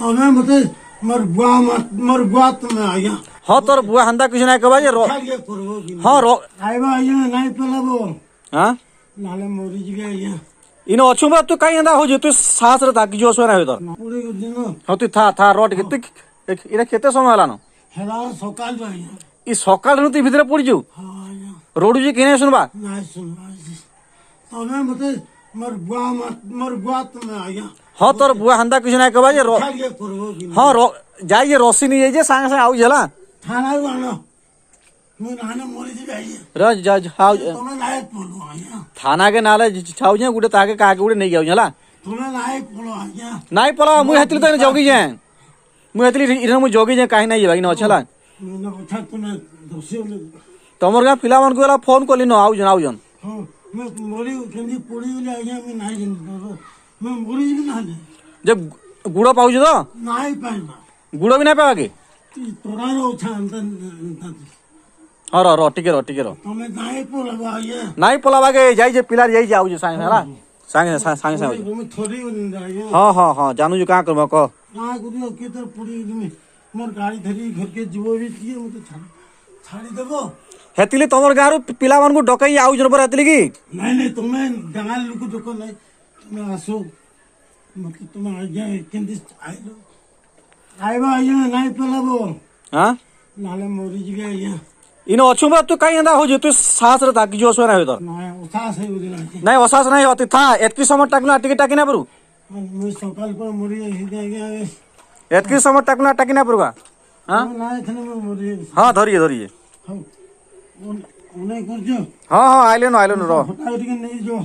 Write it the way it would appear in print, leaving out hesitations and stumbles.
हाँ तोर बुआ हंदा कुछ ना कबा रो हाँ रो नहीं पला वो हां नाले मोरी गया इन अछु बात तो काई हंदा हो जे तू सास रे ताकि जो सोना हो तो पूरे दिन हो तू था रोट के तू इरा केते समय होला न हेला सकाल जो ई सकाल न तू भीतर पड़ जो हां रोडू जे केने सुनबा नहीं सुनबा तो ना मते मोर बुआ त में आ गया हाँ तोर बुआ हंदा कुछ ना कबा जे रो हां रो जाइए रोसी नहीं जे संग संग आउ जला थाना वाला मैं नाना मोरी जी आइए राज जज हाउ तुम लायक बोलो आइए थाना के नाले छाउ जे गुडे ताके काके गुडे नहीं जाउ हला तुम लायक बोलो आइए नहीं बोलो मु हेतली त जोगी जे मु हेतली इरन मु जोगी जे काहे नहीं जेबा न छला न उठा तुम दोसी तमर का फिला मन कोला फोन कोली न आउ जन आउ जन हां मैं मोरी केंदी पुड़ी ले आइए मैं नहीं जन मैं मोरी जी ना जब गुडो पाउ जे तो नहीं पाइबा गुड़ भी ना पावा के तोरा रो छान रो रो टिके रो तमे नाही पोलावा ये नाही पोलावा के जाई जे पिलर जाई जाऊ जे संग हला संग संग संग थोड़ी हां हां हां जानू जे का करबो को ना गुरु के तर पुरी में मोर गाड़ी धरी घर के जीवो भी किए मते छाड़ी देबो हेतिले तमोर गारो पिलावन को डकई आउ जे पर हेतिले की नहीं नहीं तमे डांगाल को डको नहीं तमे आसो मते तमे आ जाए केंदी आइलो आइबा आइए नहीं पलाबो हां नाले मोरी जी गया इन अछु बात तो काई हंदा हो जे तू सास रे ताकि जो सोना हो तो नहीं सास है उदिन नहीं सास नहीं होती था एतकी समय टकना टिके टाकी ना परू मैं सकाल पर मोरी हिदा गया एतकी समय टकना टाकी ना परूगा हां नहीं खने मोरी हां धरिए धरिए हां उन्हें कर जो हां हां आइलन रो नहीं जो